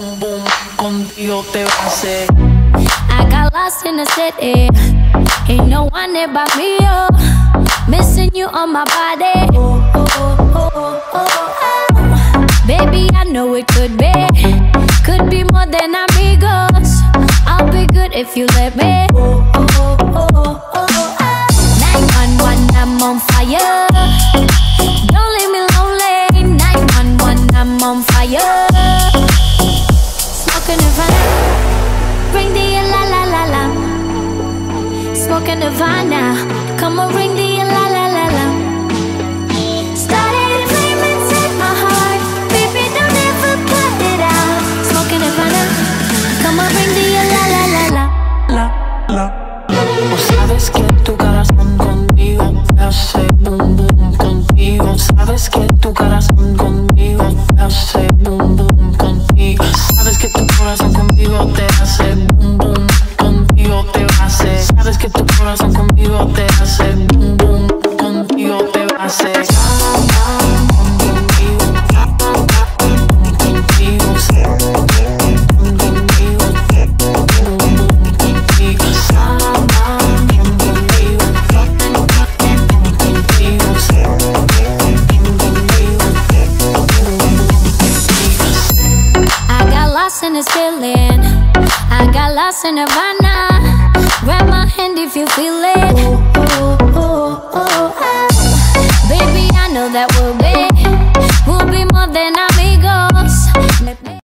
boom, boom, contigo te besé. I got lost in the city, ain't no one there but me, oh. Missing you on my body, oh, oh, oh, oh, oh, oh. Baby, I know it could be more than amigos. I'll be good if you let me, oh, oh, oh, oh, oh, oh, oh. 911, I'm on fire. Don't leave me lonely. 911, I'm on fire. Smoking the Havana, ring the la la la la. Smoking the Havana, come on, ring the la la la la. Started a flame inside my heart, baby, don't ever put it out. Smoking the Havana, come on, ring the la la la la. La la. Tú sabes que tu corazón conmigo hace boom boom contigo. Sabes que tu corazón conmigo hace boom boom contigo. Sabes que tu corazón conmigo te hace boom boom, contigo te va a hacer. Sabes que tu corazón conmigo te hace boom boom, contigo te va a hacer. Feeling. I got lost in Havana. Grab my hand if you feel it. Oh, oh, oh, oh, oh. Baby, I know that we'll be more than amigos.